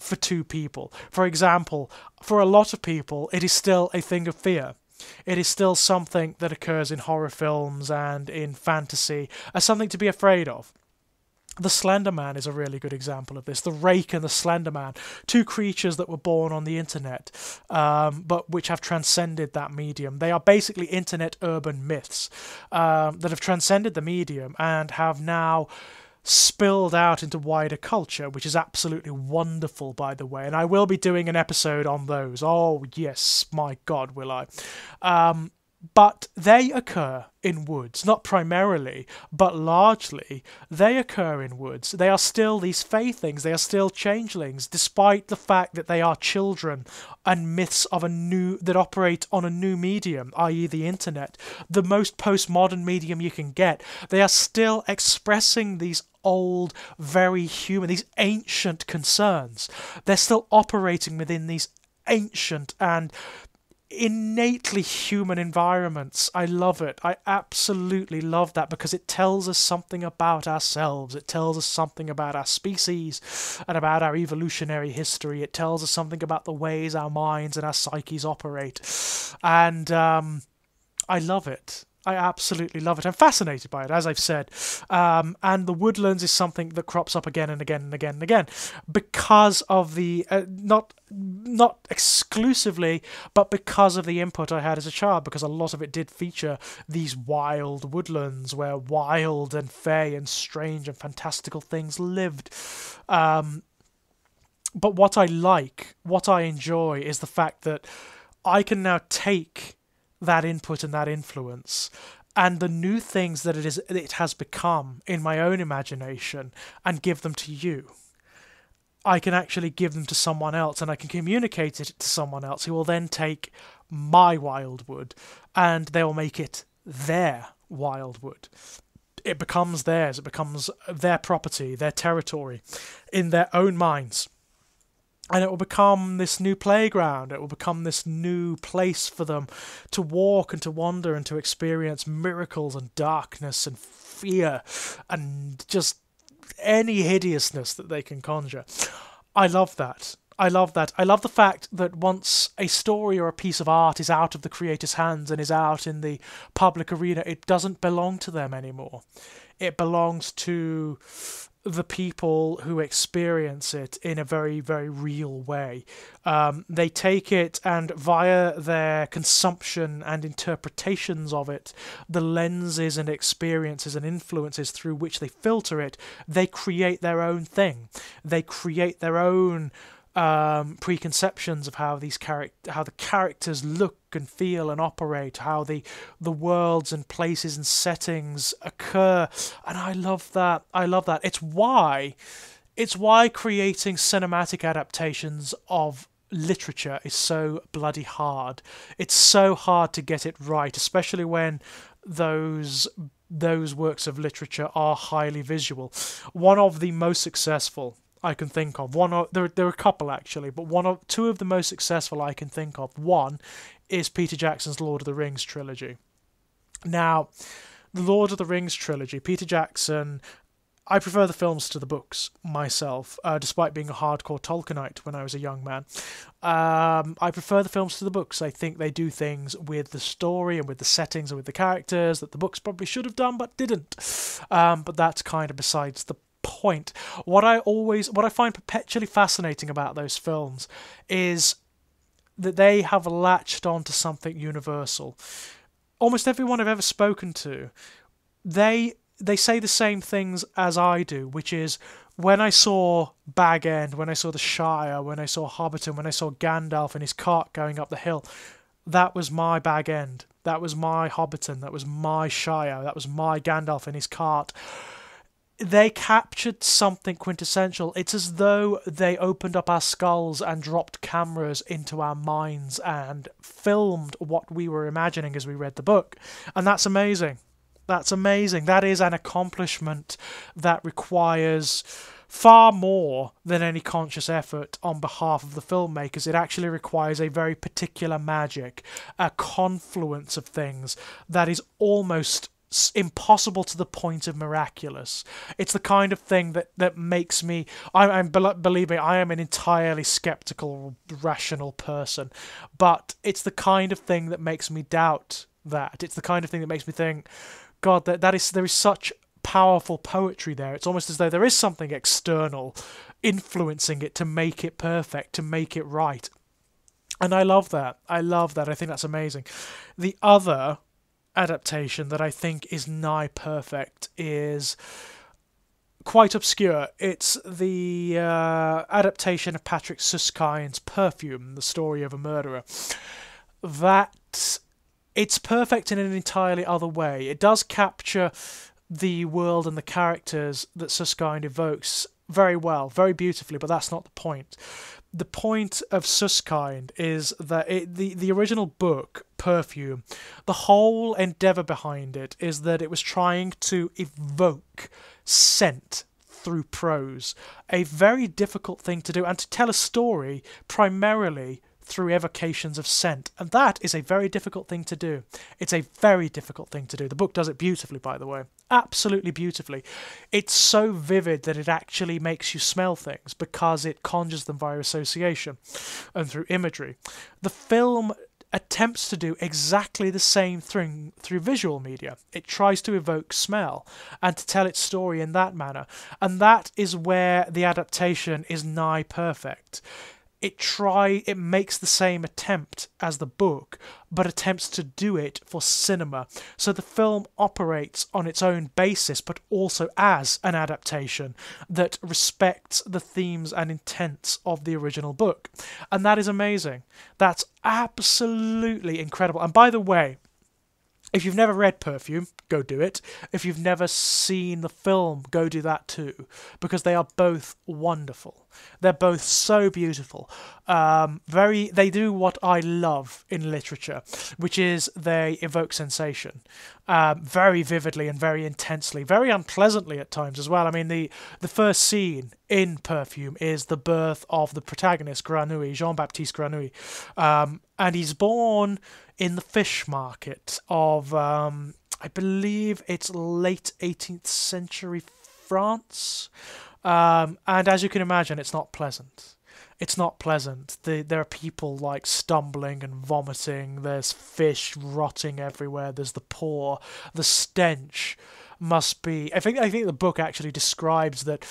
for two people. For example, for a lot of people, it is still a thing of fear. It is still something that occurs in horror films and in fantasy as something to be afraid of. The Slender Man is a really good example of this. The Rake and the Slender Man, two creatures that were born on the internet, um, but which have transcended that medium. They are basically internet urban myths um, that have transcended the medium and have now spilled out into wider culture, which is absolutely wonderful, by the way. And I will be doing an episode on those. Oh, yes, my God, will I. Um, but they occur in woods, not primarily, but largely, they occur in woods. They are still these faithings, they are still changelings, despite the fact that they are children and myths of a new that operate on a new medium, that is the internet, the most postmodern medium you can get. They are still expressing these old, very human, these ancient concerns. They're still operating within these ancient and innately human environments. I love it. I absolutely love that, because it tells us something about ourselves. It tells us something about our species and about our evolutionary history. It tells us something about the ways our minds and our psyches operate. And um, I love it. I absolutely love it. I'm fascinated by it, as I've said. Um, and the woodlands is something that crops up again and again and again and again, because of the, uh, not not exclusively, but because of the input I had as a child, because a lot of it did feature these wild woodlands where wild and fey and strange and fantastical things lived. Um, but what I like, what I enjoy, is the fact that I can now take that input and that influence and the new things that it is it has become in my own imagination and give them to you. I can actually give them to someone else, and I can communicate it to someone else, who will then take my wildwood and they will make it their wildwood. It becomes theirs, it becomes their property, their territory in their own minds. And it will become this new playground, it will become this new place for them to walk and to wander and to experience miracles and darkness and fear and just any hideousness that they can conjure. I love that. I love that. I love the fact that once a story or a piece of art is out of the creator's hands and is out in the public arena, it doesn't belong to them anymore. It belongs to the people who experience it in a very, very real way. Um, they take it, and via their consumption and interpretations of it, the lenses and experiences and influences through which they filter it, they create their own thing. They create their own um, preconceptions of how these character, how the characters look and feel and operate, how the the worlds and places and settings occur. And I love that. I love that. It's why it's why creating cinematic adaptations of literature is so bloody hard. It's so hard to get it right, especially when those those works of literature are highly visual. One of the most successful I can think of, one or, there there are a couple actually, but one or two of the most successful I can think of. One is Peter Jackson's Lord of the Rings trilogy. Now, the Lord of the Rings trilogy, Peter Jackson, I prefer the films to the books myself, uh, despite being a hardcore Tolkienite when I was a young man. Um, I prefer the films to the books. I think they do things with the story and with the settings and with the characters that the books probably should have done but didn't. Um, but that's kind of besides the point. What I always, what I find perpetually fascinating about those films is that they have latched onto something universal. Almost everyone I've ever spoken to, they they say the same things as I do, which is, when I saw Bag End, when I saw The Shire, when I saw Hobbiton, when I saw Gandalf and his cart going up the hill, that was my Bag End, that was my Hobbiton, that was my Shire, that was my Gandalf and his cart. They captured something quintessential. It's as though they opened up our skulls and dropped cameras into our minds and filmed what we were imagining as we read the book. And that's amazing. That's amazing. That is an accomplishment that requires far more than any conscious effort on behalf of the filmmakers. It actually requires a very particular magic, a confluence of things that is almost impossible to the point of miraculous. It's the kind of thing that that makes me, I, I'm believe me, I am an entirely skeptical, rational person, but it's the kind of thing that makes me doubt that. It's the kind of thing that makes me think, God, that that is there is such powerful poetry there. It's almost as though there is something external influencing it to make it perfect, to make it right. And I love that. I love that. I think that's amazing. The other adaptation that I think is nigh perfect is quite obscure. It's the uh, adaptation of Patrick Susskind's Perfume, the story of a murderer. That it's perfect in an entirely other way. It does capture the world and the characters that Susskind evokes very well, very beautifully, but that's not the point. The point of Susskind is that it, the, the original book, Perfume, the whole endeavour behind it is that it was trying to evoke scent through prose. A very difficult thing to do, and to tell a story primarily through evocations of scent. And that is a very difficult thing to do. It's a very difficult thing to do. The book does it beautifully, by the way. Absolutely beautifully. It's so vivid that it actually makes you smell things because it conjures them via association and through imagery. The film attempts to do exactly the same thing through visual media. It tries to evoke smell and to tell its story in that manner. And that is where the adaptation is nigh perfect. It try it makes the same attempt as the book, but attempts to do it for cinema. So the film operates on its own basis, but also as an adaptation that respects the themes and intents of the original book. And that is amazing. That's absolutely incredible. And by the way, if you've never read Perfume, go do it. If you've never seen the film, go do that too, because they are both wonderful. They're both so beautiful. Um, very, they do what I love in literature, which is they evoke sensation um, very vividly and very intensely, very unpleasantly at times as well. I mean, the, the first scene in Perfume is the birth of the protagonist, Grenouille, Jean-Baptiste Grenouille, um, and he's born in the fish market of, um, I believe it's late eighteenth century France. Um, and as you can imagine, it's not pleasant. It's not pleasant. The, there are people like stumbling and vomiting. There's fish rotting everywhere. There's the poor. The stench must be... I think, I think the book actually describes that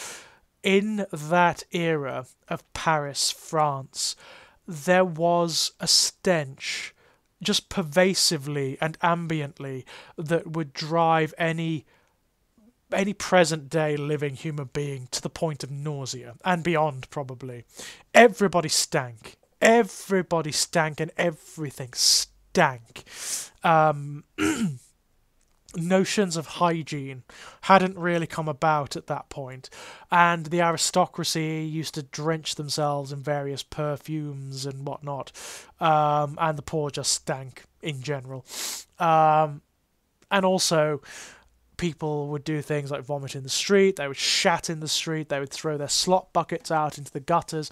in that era of Paris, France, there was a stench just pervasively and ambiently that would drive any... any present-day living human being to the point of nausea, and beyond, probably. Everybody stank. Everybody stank, and everything stank. Um, notions of hygiene hadn't really come about at that point, and the aristocracy used to drench themselves in various perfumes and whatnot, um, and the poor just stank in general. Um, and also... people would do things like vomit in the street, they would shat in the street, they would throw their slop buckets out into the gutters.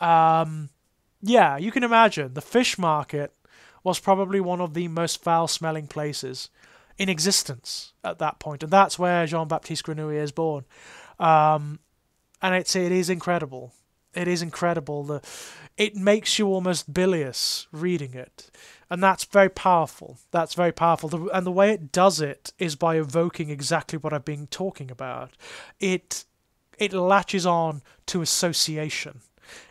Um, yeah, you can imagine, the fish market was probably one of the most foul-smelling places in existence at that point, and that's where Jean-Baptiste Grenouille is born. Um, and it's, it is incredible. It is incredible. The, it makes you almost bilious reading it. And that's very powerful. That's very powerful. The, and the way it does it is by evoking exactly what I've been talking about. It, it latches on to association.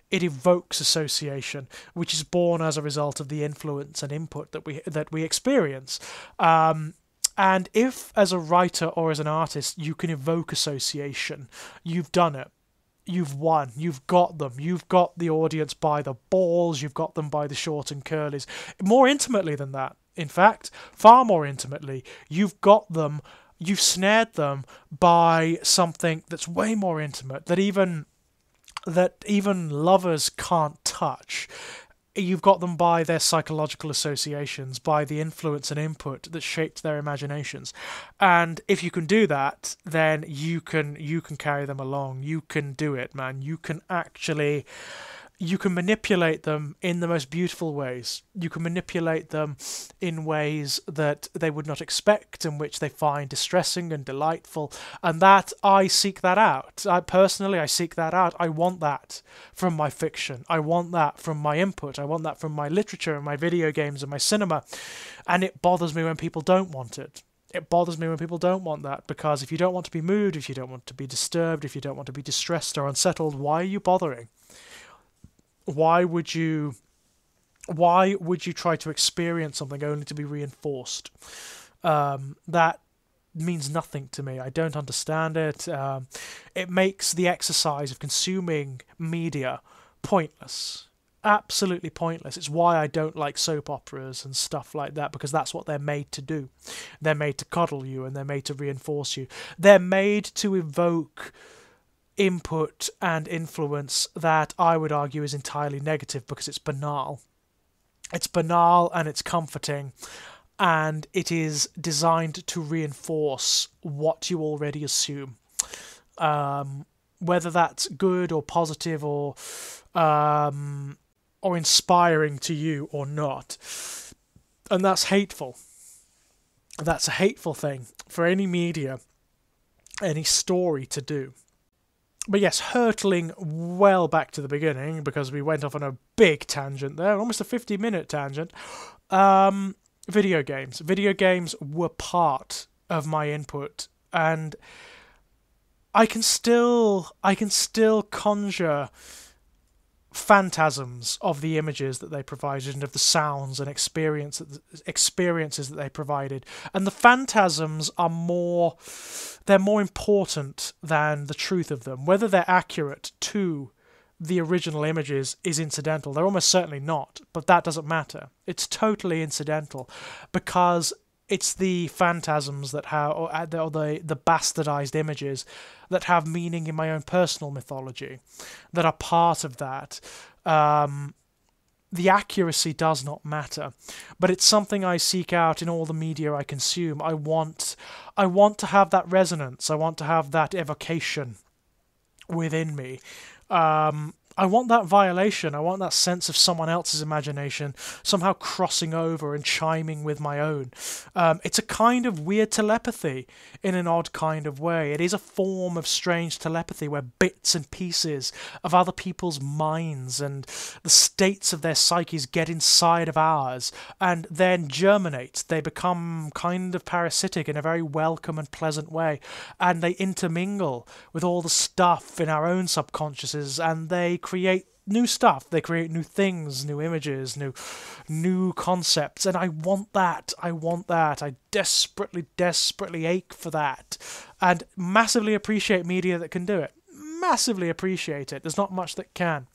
It evokes association, which is born as a result of the influence and input that we, that we experience. Um, and if, as a writer or as an artist, you can evoke association, you've done it. You've won. You've got them. You've got the audience by the balls. You've got them by the short and curlies. More intimately than that, in fact, far more intimately, you've got them, you've snared them by something that's way more intimate, that even, that even lovers can't touch. You've got them by their psychological associations, by the influence and input that shaped their imaginations. And if you can do that, then you can you can carry them along. You can do it, man. You can actually you can manipulate them in the most beautiful ways. You can manipulate them in ways that they would not expect and which they find distressing and delightful. And that, I seek that out. I personally, I seek that out. I want that from my fiction. I want that from my input. I want that from my literature and my video games and my cinema. And it bothers me when people don't want it. It bothers me when people don't want that, because if you don't want to be moved, if you don't want to be disturbed, if you don't want to be distressed or unsettled, why are you bothering? Why would you why would you try to experience something only to be reinforced? Um, that means nothing to me. I don't understand it. Um, it makes the exercise of consuming media pointless. absolutely pointless. It's why I don't like soap operas and stuff like that, because that's what they're made to do. They're made to coddle you, and they're made to reinforce you. They're made to evoke input and influence that I would argue is entirely negative, because it's banal. It's banal and it's comforting, and it is designed to reinforce what you already assume. Um, whether that's good or positive or um, or inspiring to you or not. And that's hateful. That's a hateful thing for any media, any story to do. But yes, hurtling well back to the beginning, because we went off on a big tangent there, almost a fifty minute tangent. Um, video games. Video games were part of my input, and I can still, I can still conjure phantasms of the images that they provided, and of the sounds and experience, experiences that they provided. And the phantasms are more, they're more important than the truth of them. Whether they're accurate to the original images is incidental. They're almost certainly not, but that doesn't matter. It's totally incidental, because it's the phantasms that have, or the, the bastardized images that have meaning in my own personal mythology, that are part of that. Um, the accuracy does not matter, but it's something I seek out in all the media I consume. I want, I want to have that resonance. I want to have that evocation within me. Um, I want that violation. I want that sense of someone else's imagination somehow crossing over and chiming with my own. Um, it's a kind of weird telepathy in an odd kind of way. It is a form of strange telepathy where bits and pieces of other people's minds and the states of their psyches get inside of ours and then germinate. They become kind of parasitic in a very welcome and pleasant way, and they intermingle with all the stuff in our own subconsciouses, and they create new stuff. They create new things, new images, new new concepts. And I want that. I want that. I desperately, desperately ache for that. And massively appreciate media that can do it. Massively appreciate it. There's not much that can.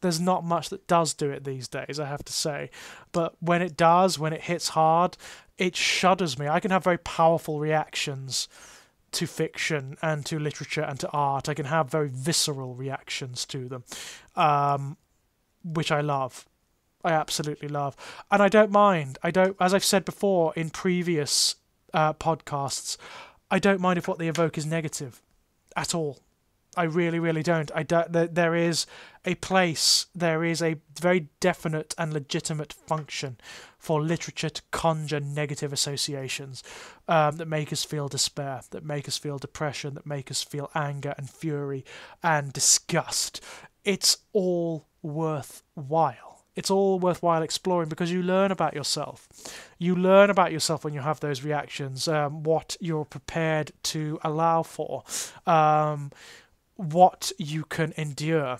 There's not much that does do it these days, I have to say. But when it does, when it hits hard, it shudders me. I can have very powerful reactions to fiction and to literature and to art. I can have very visceral reactions to them, um, which I love. I absolutely love. And I don't mind. I don't, as I've said before in previous uh, podcasts, I don't mind if what they evoke is negative at all. I really, really don't. I don't. There is a place, there is a very definite and legitimate function for literature to conjure negative associations um, that make us feel despair, that make us feel depression, that make us feel anger and fury and disgust. It's all worthwhile. It's all worthwhile exploring, because you learn about yourself. You learn about yourself when you have those reactions, um, what you're prepared to allow for, um... what you can endure.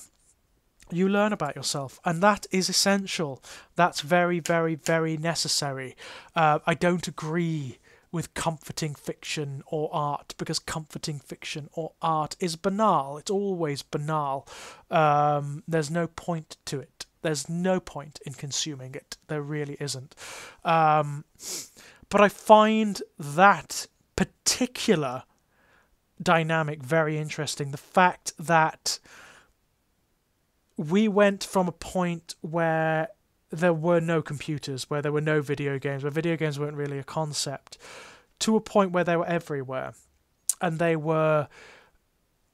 You learn about yourself, and that is essential. That's very, very, very necessary. Uh, I don't agree with comforting fiction or art, because comforting fiction or art is banal. It's always banal. Um, there's no point to it. There's no point in consuming it. There really isn't. Um, but I find that particular dynamic very interesting. The fact that we went from a point where there were no computers, where there were no video games, where video games weren't really a concept, to a point where they were everywhere, and they were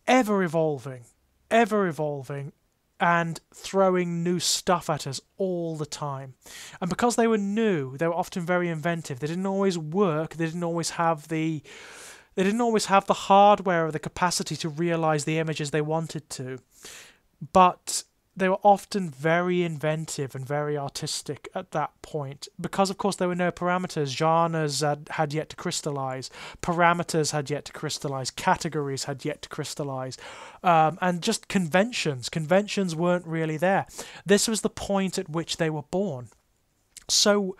ever evolving, ever evolving, and throwing new stuff at us all the time. And because they were new, they were often very inventive. They didn't always work. They didn't always have the They didn't always have the hardware or the capacity to realize the images they wanted to, but they were often very inventive and very artistic at that point, because of course there were no parameters. Genres had, had yet to crystallize, parameters had yet to crystallize, categories had yet to crystallize, um, and just conventions. Conventions weren't really there. This was the point at which they were born. So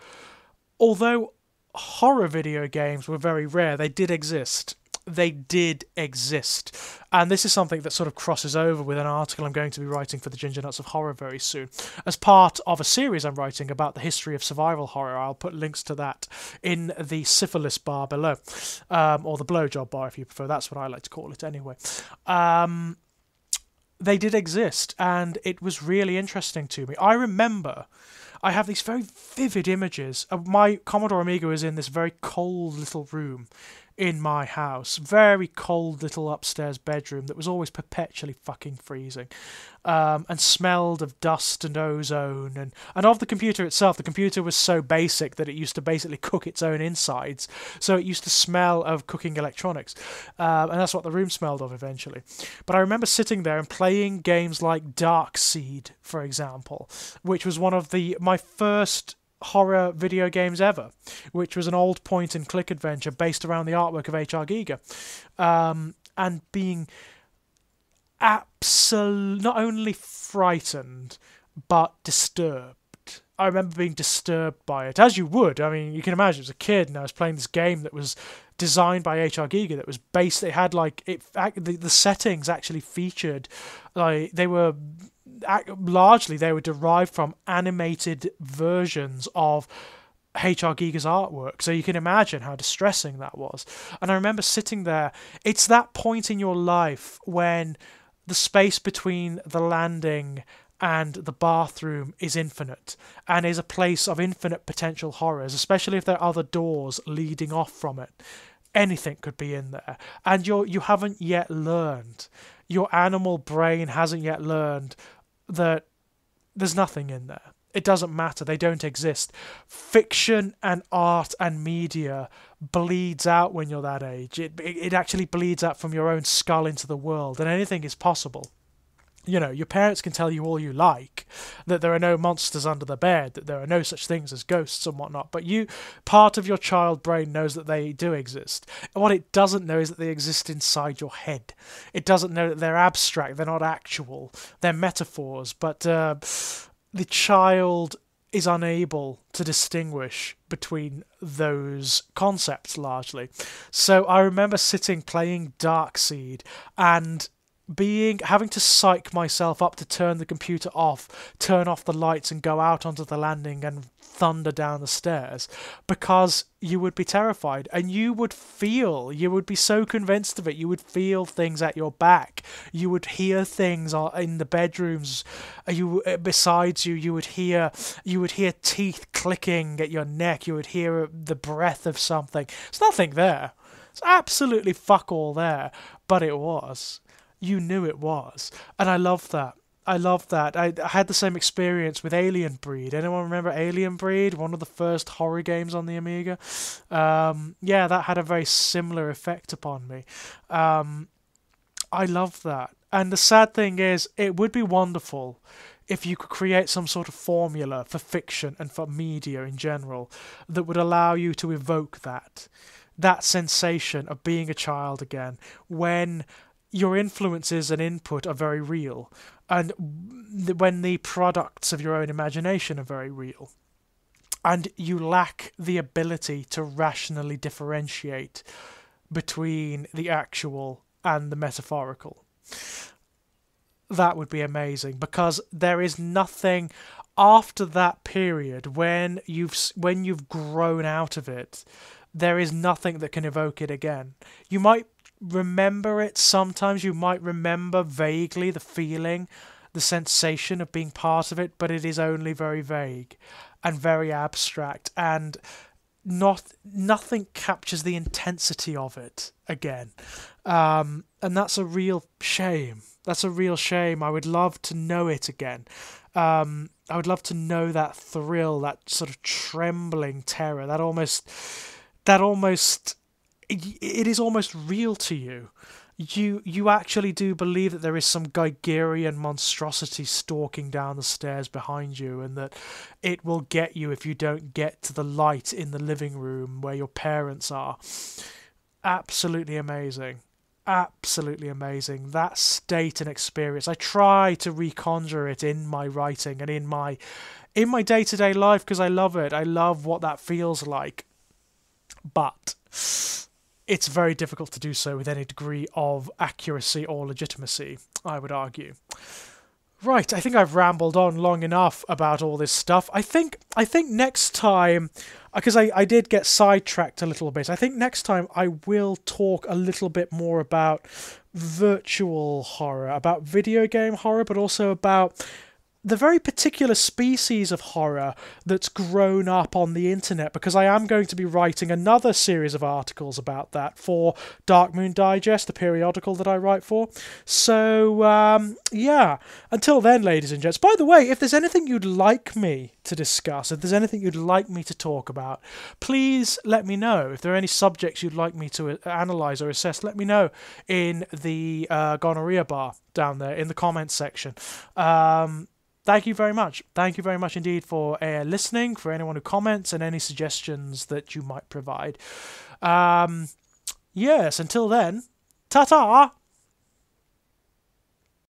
although horror video games were very rare, they did exist. they did exist. And this is something that sort of crosses over with an article I'm going to be writing for the Ginger Nuts of Horror very soon. As part of a series I'm writing about the history of survival horror, I'll put links to that in the syphilis bar below, um, or the blowjob bar if you prefer, that's what I like to call it anyway. Um, they did exist, and it was really interesting to me. I remember I have these very vivid images. My Commodore Amiga is in this very cold little room in my house. Very cold little upstairs bedroom that was always perpetually fucking freezing. Um, and smelled of dust and ozone. And, and of the computer itself, the computer was so basic that it used to basically cook its own insides. So it used to smell of cooking electronics. Um, and that's what the room smelled of eventually. But I remember sitting there and playing games like Darkseed, for example, which was one of the... my My first horror video games ever, which was an old point and click adventure based around the artwork of H R. Giger, um, and being absolutely not only frightened but disturbed. I remember being disturbed by it, as you would. I mean, you can imagine, as a kid, and I was playing this game that was designed by H R. Giger that was based, it had like it the, the settings actually featured, like they were largely they were derived from animated versions of H R. Giger's artwork, so you can imagine how distressing that was. And I remember sitting there, it's that point in your life when the space between the landing and the bathroom is infinite, and is a place of infinite potential horrors, especially if there are other doors leading off from it. Anything could be in there, and you're, you haven't yet learned, your animal brain hasn't yet learned that there's nothing in there. It doesn't matter, they don't exist. Fiction and art and media bleeds out when you're that age. It, it, it actually bleeds out from your own skull into the world, and anything is possible. You know, your parents can tell you all you like, that there are no monsters under the bed, that there are no such things as ghosts and whatnot, but you, part of your child brain knows that they do exist. And what it doesn't know is that they exist inside your head. It doesn't know that they're abstract, they're not actual, they're metaphors, but uh, the child is unable to distinguish between those concepts, largely. So I remember sitting playing Darkseed and being having to psych myself up to turn the computer off, turn off the lights and go out onto the landing and thunder down the stairs, because you would be terrified, and you would feel, you would be so convinced of it, you would feel things at your back, you would hear things in the bedrooms, you besides you, you would hear, you would hear teeth clicking at your neck, you would hear the breath of something. There's nothing there, it's absolutely fuck all there, but it was. You knew it was. And I love that. I love that. I, I had the same experience with Alien Breed. Anyone remember Alien Breed? One of the first horror games on the Amiga. Um, yeah, that had a very similar effect upon me. Um, I love that. And the sad thing is, it would be wonderful if you could create some sort of formula for fiction and for media in general that would allow you to evoke that. That sensation of being a child again, when your influences and input are very real, and when the products of your own imagination are very real, and you lack the ability to rationally differentiate between the actual and the metaphorical. That would be amazing, because there is nothing after that period, when you've when you've grown out of it, there is nothing that can evoke it again. You might remember it sometimes, you might remember vaguely the feeling, the sensation of being part of it, but it is only very vague and very abstract, and not nothing captures the intensity of it again. Um, and that's a real shame. That's a real shame. I would love to know it again. Um, I would love to know that thrill, that sort of trembling terror, that almost, that almost it is almost real to you. You you actually do believe that there is some Gigerian monstrosity stalking down the stairs behind you, and that it will get you if you don't get to the light in the living room where your parents are. Absolutely amazing. Absolutely amazing. That state and experience. I try to reconjure it in my writing and in my in my day-to-day life, because I love it. I love what that feels like. But it's very difficult to do so with any degree of accuracy or legitimacy, I would argue. Right, I think I've rambled on long enough about all this stuff. I think I think next time, because I, I did get sidetracked a little bit, I think next time I will talk a little bit more about virtual horror, about video game horror, but also about the very particular species of horror that's grown up on the internet, because I am going to be writing another series of articles about that for Dark Moon Digest, the periodical that I write for. So, um, yeah. Until then, ladies and gents. By the way, if there's anything you'd like me to discuss, if there's anything you'd like me to talk about, please let me know. If there are any subjects you'd like me to analyse or assess, let me know in the uh, gonorrhea bar down there, in the comments section. Um... Thank you very much. Thank you very much indeed for uh, listening, for anyone who comments, and any suggestions that you might provide. Um, yes, until then, ta-ta!